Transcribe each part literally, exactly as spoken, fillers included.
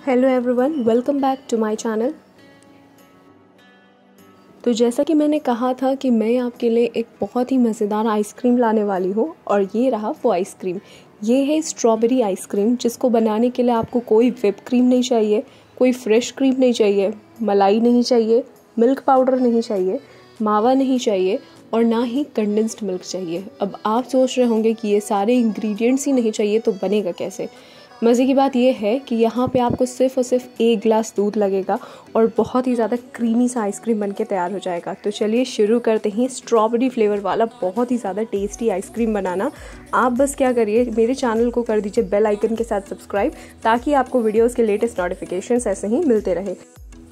Hello everyone, welcome back to my channel. तो जैसा कि मैंने कहा था कि मैं आपके लिए एक बहुत ही मज़ेदार आइसक्रीम लाने वाली हूँ और ये रहा वो आइसक्रीम। ये है स्ट्रॉबेरी आइसक्रीम, जिसको बनाने के लिए आपको कोई व्हिप क्रीम नहीं चाहिए, कोई फ्रेश क्रीम नहीं चाहिए, मलाई नहीं चाहिए, मिल्क पाउडर नहीं चाहिए, मावा नहीं चाहिए और ना ही कंडेंस्ड मिल्क चाहिए। अब आप सोच रहे होंगे कि ये सारे इंग्रेडिएंट्स ही नहीं चाहिए तो बनेगा कैसे। मज़े की बात यह है कि यहाँ पे आपको सिर्फ़ और सिर्फ एक गिलास दूध लगेगा और बहुत ही ज़्यादा क्रीमी सा आइसक्रीम बनके तैयार हो जाएगा। तो चलिए शुरू करते हैं स्ट्रॉबेरी फ्लेवर वाला बहुत ही ज़्यादा टेस्टी आइसक्रीम बनाना। आप बस क्या करिए, मेरे चैनल को कर दीजिए बेल आइकन के साथ सब्सक्राइब, ताकि आपको वीडियोज़ के लेटेस्ट नोटिफिकेशंस ऐसे ही मिलते रहे।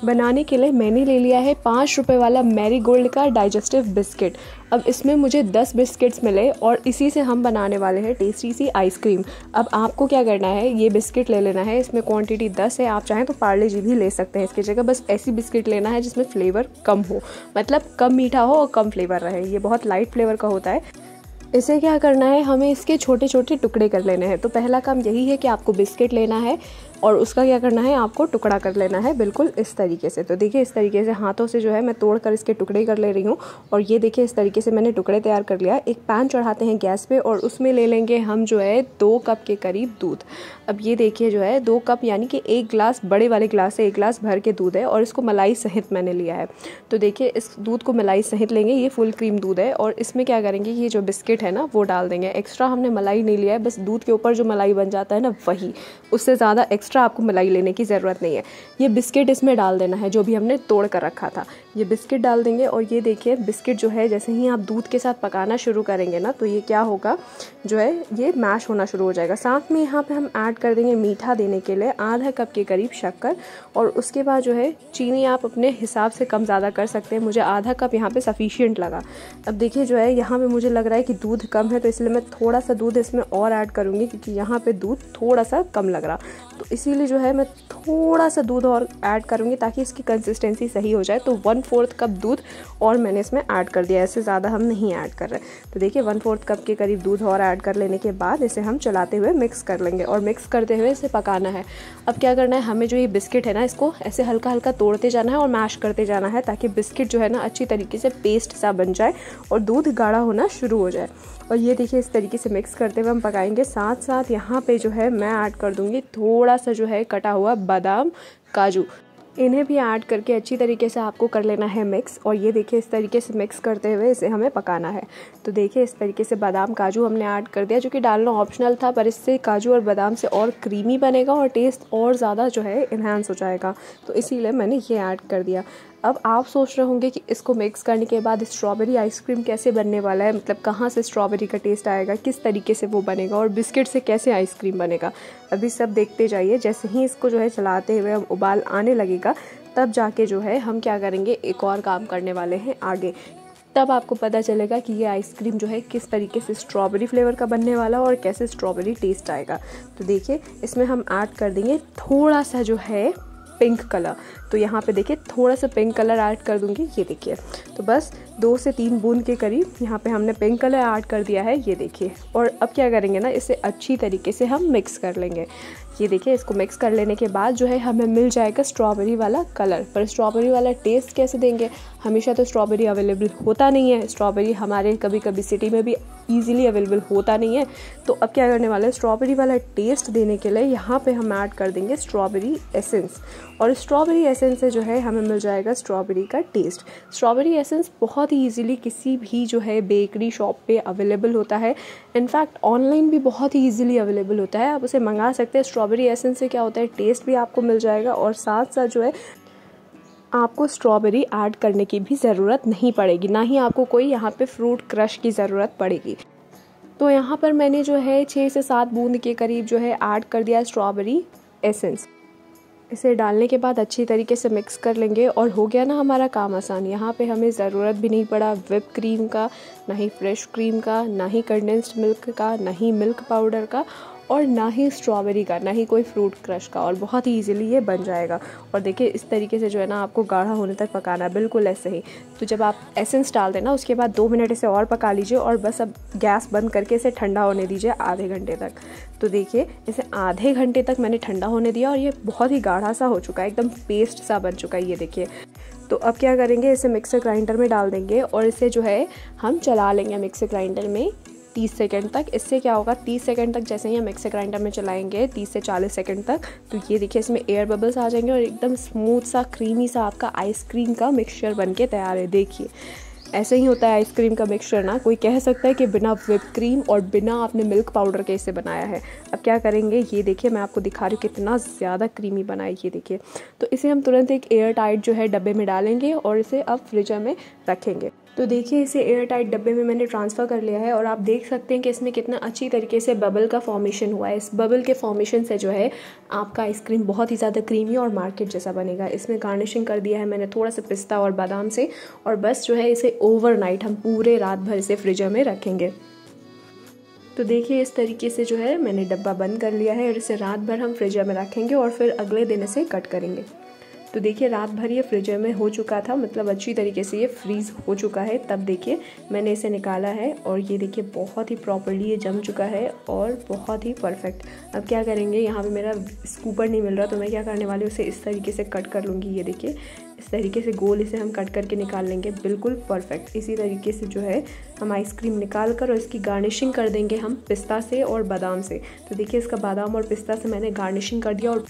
बनाने के लिए मैंने ले लिया है पाँच रुपये वाला मैरी गोल्ड का डाइजेस्टिव बिस्किट। अब इसमें मुझे दस बिस्किट्स मिले और इसी से हम बनाने वाले हैं टेस्टी सी आइसक्रीम। अब आपको क्या करना है, ये बिस्किट ले लेना है, इसमें क्वांटिटी दस है। आप चाहें तो पार्ले जी भी ले सकते हैं इसकी जगह। बस ऐसी बिस्किट लेना है जिसमें फ्लेवर कम हो, मतलब कम मीठा हो और कम फ्लेवर रहे। ये बहुत लाइट फ्लेवर का होता है। इसे क्या करना है, हमें इसके छोटे छोटे टुकड़े कर लेने हैं। तो पहला काम यही है कि आपको बिस्किट लेना है और उसका क्या करना है, आपको टुकड़ा कर लेना है बिल्कुल इस तरीके से। तो देखिए इस तरीके से हाथों से जो है मैं तोड़कर इसके टुकड़े कर ले रही हूँ। और ये देखिए इस तरीके से मैंने टुकड़े तैयार कर लिया। एक पैन चढ़ाते हैं गैस पे और उसमें ले लेंगे हम जो है दो कप के करीब दूध। अब ये देखिए जो है दो कप यानी कि एक गिलास, बड़े वाले गिलास से एक गिलास भर के दूध है और इसको मलाई सहित मैंने लिया है। तो देखिए इस दूध को मलाई सहित लेंगे, ये फुल क्रीम दूध है। और इसमें क्या करेंगे, ये जो बिस्किट है ना वो डाल देंगे। एक्स्ट्रा हमने मलाई नहीं लिया है, बस दूध के ऊपर जो मलाई बन जाता है ना वही, उससे ज़्यादा एक्स्ट्रा आपको मलाई लेने की ज़रूरत नहीं है। ये बिस्किट इसमें डाल देना है जो भी हमने तोड़ कर रखा था, ये बिस्किट डाल देंगे। और ये देखिए बिस्किट जो है जैसे ही आप दूध के साथ पकाना शुरू करेंगे ना तो ये क्या होगा जो है, ये मैश होना शुरू हो जाएगा। साथ में यहाँ पे हम ऐड कर देंगे मीठा देने के लिए आधा कप के करीब शक्कर और उसके बाद जो है चीनी आप अपने हिसाब से कम ज़्यादा कर सकते हैं। मुझे आधा कप यहाँ पर सफिशियंट लगा। अब देखिए जो है यहाँ पर मुझे लग रहा है कि दूध कम है, तो इसलिए मैं थोड़ा सा दूध इसमें और ऐड करूँगी क्योंकि यहाँ पर दूध थोड़ा सा कम लग रहा, तो इसीलिए जो है मैं थोड़ा सा दूध और ऐड करूँगी ताकि इसकी कंसिस्टेंसी सही हो जाए। तो वन फोर्थ कप दूध और मैंने इसमें ऐड कर दिया, इससे ज़्यादा हम नहीं ऐड कर रहे। तो देखिए वन फोर्थ कप के करीब दूध और ऐड कर लेने के बाद इसे हम चलाते हुए मिक्स कर लेंगे और मिक्स करते हुए इसे पकाना है। अब क्या करना है, हमें जो ये बिस्किट है ना इसको ऐसे हल्का हल्का तोड़ते जाना है और मैश करते जाना है ताकि बिस्किट जो है ना अच्छी तरीके से पेस्ट सा बन जाए और दूध गाढ़ा होना शुरू हो जाए। और ये देखिए इस तरीके से मिक्स करते हुए हम पकाएंगे। साथ साथ यहाँ पे जो है मैं ऐड कर दूँगी थोड़ा सा जो है कटा हुआ बादाम, काजू, इन्हें भी ऐड करके अच्छी तरीके से आपको कर लेना है मिक्स। और ये देखिए इस तरीके से मिक्स करते हुए इसे हमें पकाना है। तो देखिए इस तरीके से बादाम, काजू हमने ऐड कर दिया, जो कि डालना ऑप्शनल था, पर इससे काजू और बादाम से और क्रीमी बनेगा और टेस्ट और ज़्यादा जो है इन्हांस हो जाएगा, तो इसीलिए मैंने ये ऐड कर दिया। अब आप सोच रहे होंगे कि इसको मिक्स करने के बाद स्ट्रॉबेरी आइसक्रीम कैसे बनने वाला है, मतलब कहाँ से स्ट्रॉबेरी का टेस्ट आएगा, किस तरीके से वो बनेगा और बिस्किट से कैसे आइसक्रीम बनेगा। अभी सब देखते जाइए। जैसे ही इसको जो है चलाते हुए अब उबाल आने लगेगा तब जाके जो है हम क्या करेंगे, एक और काम करने वाले हैं आगे। तब आपको पता चलेगा कि ये आइसक्रीम जो है किस तरीके से स्ट्रॉबेरी फ्लेवर का बनने वाला और कैसे स्ट्रॉबेरी टेस्ट आएगा। तो देखिए इसमें हम ऐड कर देंगे थोड़ा सा जो है पिंक कलर। तो यहाँ पे देखिए थोड़ा सा पिंक कलर ऐड कर दूँगी, ये देखिए। तो बस दो से तीन बूंद के करीब यहाँ पे हमने पिंक कलर ऐड कर दिया है, ये देखिए। और अब क्या करेंगे ना, इसे अच्छी तरीके से हम मिक्स कर लेंगे। ये देखिए इसको मिक्स कर लेने के बाद जो है हमें मिल जाएगा स्ट्रॉबेरी वाला कलर। पर स्ट्रॉबेरी वाला टेस्ट कैसे देंगे, हमेशा तो स्ट्रॉबेरी अवेलेबल होता नहीं है, स्ट्रॉबेरी हमारे कभी कभी सिटी में भी ईजिली अवेलेबल होता नहीं है। तो अब क्या करने वाला है, स्ट्रॉबेरी वाला टेस्ट देने के लिए यहाँ पे हम ऐड कर देंगे स्ट्रॉबेरी एसेंस। और स्ट्रॉबेरी एसेंस से जो है हमें मिल जाएगा स्ट्रॉबेरी का टेस्ट। स्ट्रॉबेरी एसेंस बहुत ही ईजिली किसी भी जो है बेकरी शॉप पे अवेलेबल होता है, इनफैक्ट ऑनलाइन भी बहुत ही ईजिली अवेलेबल होता है, आप उसे मंगा सकते हैं। स्ट्रॉबेरी एसेंस से क्या होता है, टेस्ट भी आपको मिल जाएगा और साथ साथ जो है आपको स्ट्रॉबेरी ऐड करने की भी ज़रूरत नहीं पड़ेगी, ना ही आपको कोई यहाँ पे फ्रूट क्रश की ज़रूरत पड़ेगी। तो यहाँ पर मैंने जो है छः से सात बूंद के करीब जो है ऐड कर दिया स्ट्रॉबेरी एसेंस। इसे डालने के बाद अच्छी तरीके से मिक्स कर लेंगे और हो गया ना हमारा काम आसान। यहाँ पे हमें ज़रूरत भी नहीं पड़ा व्हिप क्रीम का, ना ही फ्रेश क्रीम का, ना ही कंडेंस्ड मिल्क का, ना ही मिल्क पाउडर का। और ना ही स्ट्रॉबेरी का, ना ही कोई फ्रूट क्रश का, और बहुत ही ईजिली ये बन जाएगा। और देखिए इस तरीके से जो है ना आपको गाढ़ा होने तक पकाना है, बिल्कुल ऐसे ही। तो जब आप एसेंस डाल देना उसके बाद दो मिनट इसे और पका लीजिए और बस अब गैस बंद करके इसे ठंडा होने दीजिए आधे घंटे तक। तो देखिए इसे आधे घंटे तक मैंने ठंडा होने दिया और ये बहुत ही गाढ़ा सा हो चुका है, एकदम पेस्ट सा बन चुका है ये देखिए। तो अब क्या करेंगे, इसे मिक्सर ग्राइंडर में डाल देंगे और इसे जो है हम चला लेंगे मिक्सर ग्राइंडर में तीस सेकंड तक। इससे क्या होगा, तीस सेकंड तक जैसे ही हम मिक्सर ग्राइंडर में चलाएंगे तीस से चालीस सेकंड तक, तो ये देखिए इसमें एयर बबल्स आ जाएंगे और एकदम स्मूथ सा क्रीमी सा आपका आइसक्रीम का मिक्सचर बनके तैयार है। देखिए ऐसे ही होता है आइसक्रीम का मिक्सचर ना, कोई कह सकता है कि बिना व्हिप क्रीम और बिना आपने मिल्क पाउडर के इसे बनाया है। अब क्या करेंगे, ये देखिए मैं आपको दिखा रही हूँ कितना ज़्यादा क्रीमी बना है ये देखिए। तो इसे हम तुरंत एक एयर टाइट जो है डब्बे में डालेंगे और इसे अब फ्रिज में रखेंगे। तो देखिए इसे एयर टाइट डब्बे में मैंने ट्रांसफ़र कर लिया है और आप देख सकते हैं कि इसमें कितना अच्छी तरीके से बबल का फॉर्मेशन हुआ है। इस बबल के फॉर्मेशन से जो है आपका आइसक्रीम बहुत ही ज़्यादा क्रीमी और मार्केट जैसा बनेगा। इसमें गार्निशिंग कर दिया है मैंने थोड़ा सा पिस्ता और बादाम से, और बस जो है इसे ओवरनाइट हम पूरे रात भर इसे फ्रिज में रखेंगे। तो देखिए इस तरीके से जो है मैंने डब्बा बंद कर लिया है और इसे रात भर हम फ्रिज में रखेंगे और फिर अगले दिन इसे कट करेंगे। तो देखिए रात भर ये फ्रिज में हो चुका था, मतलब अच्छी तरीके से ये फ्रीज़ हो चुका है। तब देखिए मैंने इसे निकाला है और ये देखिए बहुत ही प्रॉपर्ली ये जम चुका है और बहुत ही परफेक्ट। अब क्या करेंगे, यहाँ पे मेरा स्कूपर नहीं मिल रहा तो मैं क्या करने वाली हूँ, उसे इस तरीके से कट कर लूँगी। ये देखिए इस तरीके से गोल इसे हम कट करके निकाल लेंगे, बिल्कुल परफेक्ट। इसी तरीके से जो है हम आइसक्रीम निकाल कर और इसकी गार्निशिंग कर देंगे हम पिस्ता से और बादाम से। तो देखिए इसका बादाम और पिस्ता से मैंने गार्निशिंग कर दिया और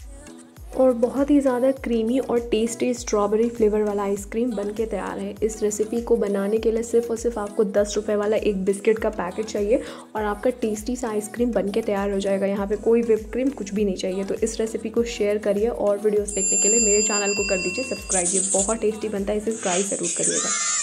और बहुत ही ज़्यादा क्रीमी और टेस्टी स्ट्रॉबेरी फ्लेवर वाला आइसक्रीम बनके तैयार है। इस रेसिपी को बनाने के लिए सिर्फ और सिर्फ आपको दस रुपये वाला एक बिस्किट का पैकेट चाहिए और आपका टेस्टी सा आइसक्रीम बनके तैयार हो जाएगा। यहाँ पे कोई व्हिप क्रीम कुछ भी नहीं चाहिए। तो इस रेसिपी को शेयर करिए और वीडियोस देखने के लिए मेरे चैनल को कर दीजिए सब्सक्राइब। ये बहुत टेस्टी बनता है, इसे ट्राई ज़रूर करिएगा।